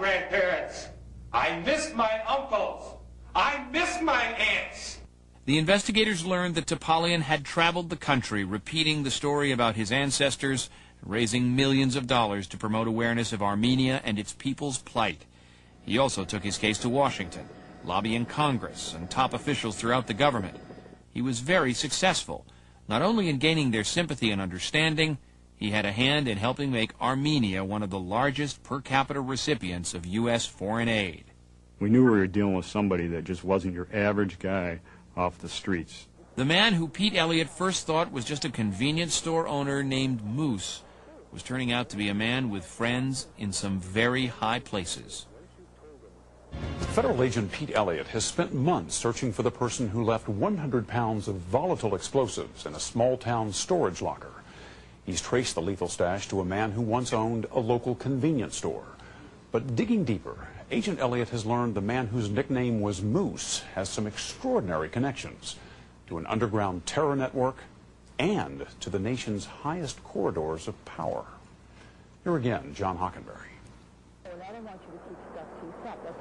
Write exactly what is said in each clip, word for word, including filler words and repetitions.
grandparents. I miss my uncles. I miss my aunts. The investigators learned that Topalian had traveled the country repeating the story about his ancestors, raising millions of dollars to promote awareness of Armenia and its people's plight. He also took his case to Washington, lobbying Congress and top officials throughout the government. He was very successful, not only in gaining their sympathy and understanding, he had a hand in helping make Armenia one of the largest per capita recipients of U S foreign aid. We knew we were dealing with somebody that just wasn't your average guy off the streets. The man who Pete Elliott first thought was just a convenience store owner named Moose was turning out to be a man with friends in some very high places. Federal agent Pete Elliott has spent months searching for the person who left one hundred pounds of volatile explosives in a small town storage locker. He's traced the lethal stash to a man who once owned a local convenience store. But digging deeper, Agent Elliott has learned the man whose nickname was Moose has some extraordinary connections to an underground terror network and to the nation's highest corridors of power. Here again, John Hockenberry.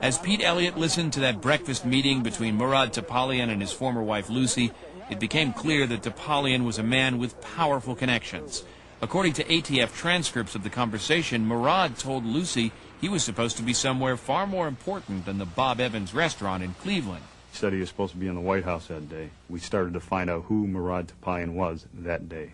As Pete Elliott listened to that breakfast meeting between Murad Topalian and his former wife Lucy, it became clear that Topalian was a man with powerful connections. According to A T F transcripts of the conversation, Murad told Lucy he was supposed to be somewhere far more important than the Bob Evans restaurant in Cleveland. He said he was supposed to be in the White House that day. We started to find out who Murad Topalian was that day.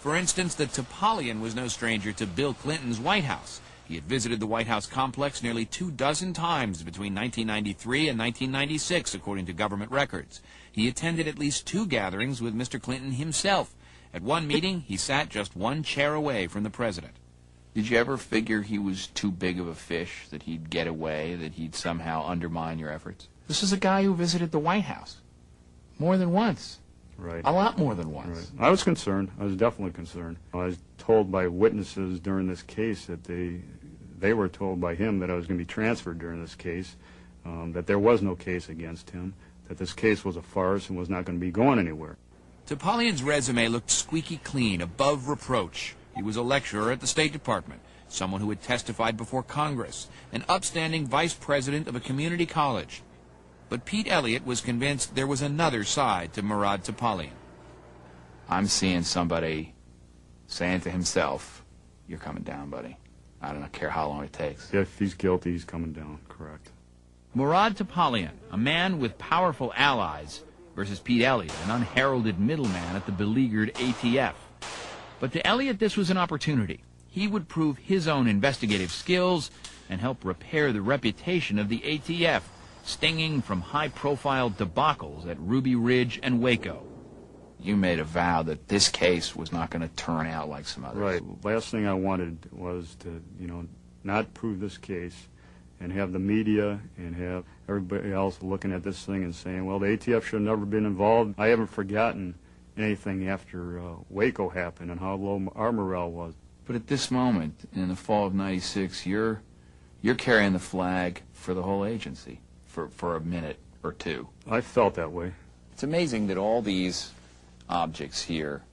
For instance, that Topalian was no stranger to Bill Clinton's White House. He had visited the White House complex nearly two dozen times between nineteen ninety-three and nineteen ninety-six, according to government records. He attended at least two gatherings with Mister Clinton himself. At one meeting, he sat just one chair away from the president. Did you ever figure he was too big of a fish, that he'd get away, that he'd somehow undermine your efforts? This is a guy who visited the White House more than once. Right. A lot more than once. Right. I was concerned. I was definitely concerned. I was told by witnesses during this case that they, they were told by him that I was going to be transferred during this case, um, that there was no case against him, that this case was a farce and was not going to be going anywhere. Topalian's resume looked squeaky clean, above reproach. He was a lecturer at the State Department, someone who had testified before Congress, an upstanding vice president of a community college. But Pete Elliott was convinced there was another side to Murad Topalian. I'm seeing somebody saying to himself, "You're coming down, buddy. I don't care how long it takes. If he's guilty, he's coming down." Correct. Murad Topalian, a man with powerful allies, versus Pete Elliott, an unheralded middleman at the beleaguered A T F. But to Elliott, this was an opportunity. He would prove his own investigative skills and help repair the reputation of the A T F, stinging from high-profile debacles at Ruby Ridge and Waco. You made a vow that this case was not going to turn out like some others. Right. Last thing I wanted was to, you know, not prove this case and have the media and have everybody else looking at this thing and saying, well, the A T F should have never been involved. I haven't forgotten anything after uh, Waco happened and how low our morale was. But at this moment, in the fall of ninety-six, you're, you're carrying the flag for the whole agency. For, for a minute or two. I felt that way. It's amazing that all these objects here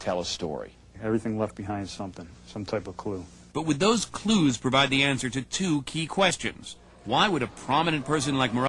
tell a story. Everything left behind is something, some type of clue. But would those clues provide the answer to two key questions? Why would a prominent person like Murad